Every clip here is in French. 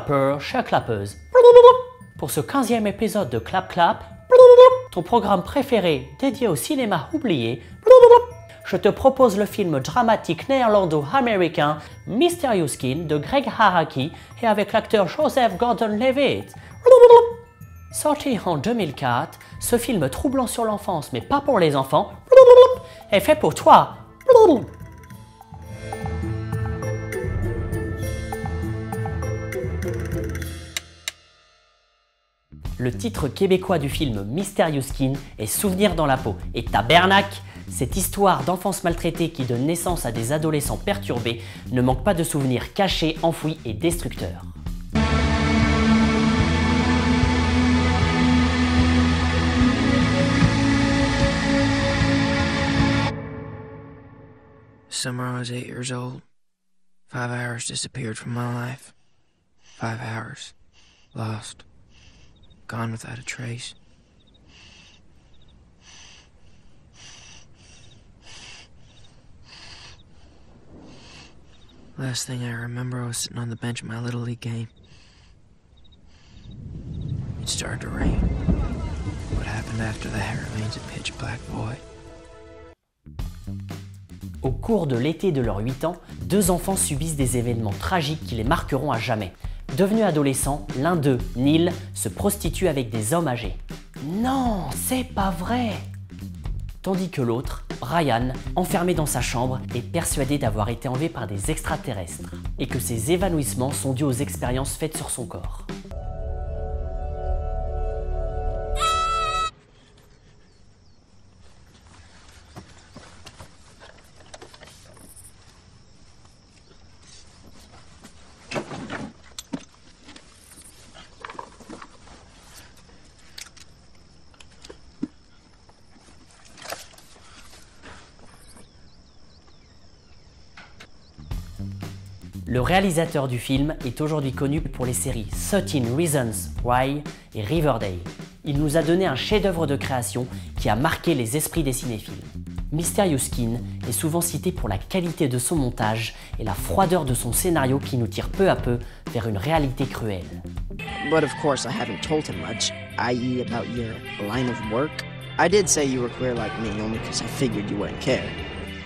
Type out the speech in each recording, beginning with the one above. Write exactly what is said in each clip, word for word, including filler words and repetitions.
clapeurs, chers clapeuses, pour ce quinzième épisode de Clap Clap, ton programme préféré dédié au cinéma oublié, je te propose le film dramatique néerlando-américain Mysterious Skin de Gregg Araki et avec l'acteur Joseph Gordon-Levitt. Sorti en deux mille quatre, ce film troublant sur l'enfance mais pas pour les enfants est fait pour toi. Le titre québécois du film Mysterious Skin est Souvenirs dans la peau et tabernacle, cette histoire d'enfance maltraitée qui donne naissance à des adolescents perturbés ne manque pas de souvenirs cachés, enfouis et destructeurs. Summer, I was eight years old. Five hours disappeared from my life. Five hours lost. Gone without a trace. Last thing I remember, I was sitting on the bench of my Little League game. It started to rain. What happened after that remains a pitch black void. Au cours de l'été de leurs huit ans, deux enfants subissent des événements tragiques qui les marqueront à jamais. Devenu adolescent, l'un d'eux, Neil, se prostitue avec des hommes âgés. Non, c'est pas vrai! Tandis que l'autre, Brian, enfermé dans sa chambre, est persuadé d'avoir été enlevé par des extraterrestres et que ses évanouissements sont dus aux expériences faites sur son corps. Le réalisateur du film est aujourd'hui connu pour les séries treize Reasons Why et Riverdale. Il nous a donné un chef-d'œuvre de création qui a marqué les esprits des cinéphiles. Mysterious Skin est souvent cité pour la qualité de son montage et la froideur de son scénario qui nous tire peu à peu vers une réalité cruelle. But of course I haven't told him much, that is about your line of work. I did say you were queer like me only because I figured you wouldn't care.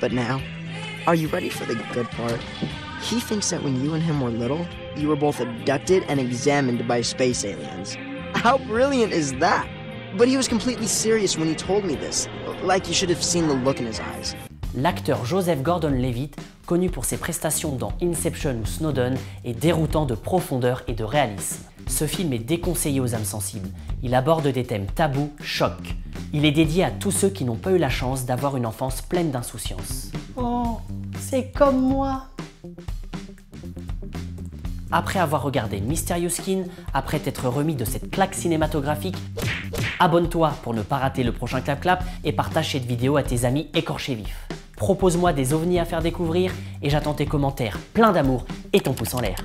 But now, are you ready for the good part? He thinks that when you and him were little, you were both abducted and examined by space aliens. How brilliant is that? But he was completely serious when he told me this. Like you should have seen the look in his eyes. L'acteur Joseph Gordon-Levitt, connu pour ses prestations dans Inception ou Snowden, est déroutant de profondeur et de réalisme. Ce film est déconseillé aux âmes sensibles. Il aborde des thèmes tabous, chocs. Il est dédié à tous ceux qui n'ont pas eu la chance d'avoir une enfance pleine d'insouciance. Oh, c'est comme moi! Après avoir regardé Mysterious Skin, après t'être remis de cette claque cinématographique, abonne-toi pour ne pas rater le prochain Clap Clap et partage cette vidéo à tes amis écorchés vifs. Propose-moi des ovnis à faire découvrir et j'attends tes commentaires pleins d'amour et ton pouce en l'air.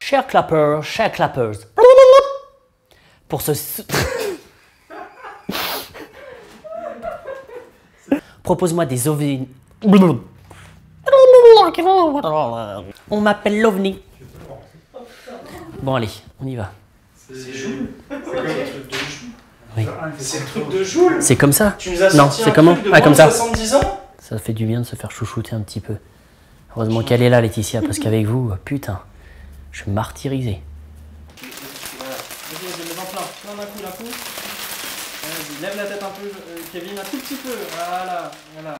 Chers clappers, chers clappers, pour ce... Propose-moi des ovnis. On m'appelle l'ovni. Bon allez, on y va. C'est Joule. C'est le truc de Joule. C'est comme ça. Tu nous as non, c'est comment de Ah comme ça. soixante-dix ans, ça fait du bien de se faire chouchouter un petit peu. Heureusement qu'elle est là, Laetitia, parce qu'avec vous, putain, je suis martyrisé. Plein d'un coup, d'un coup. Lève la tête un peu, Kevin, un tout petit peu. Voilà, voilà.